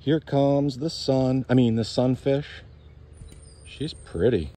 Here comes the sunfish. She's pretty.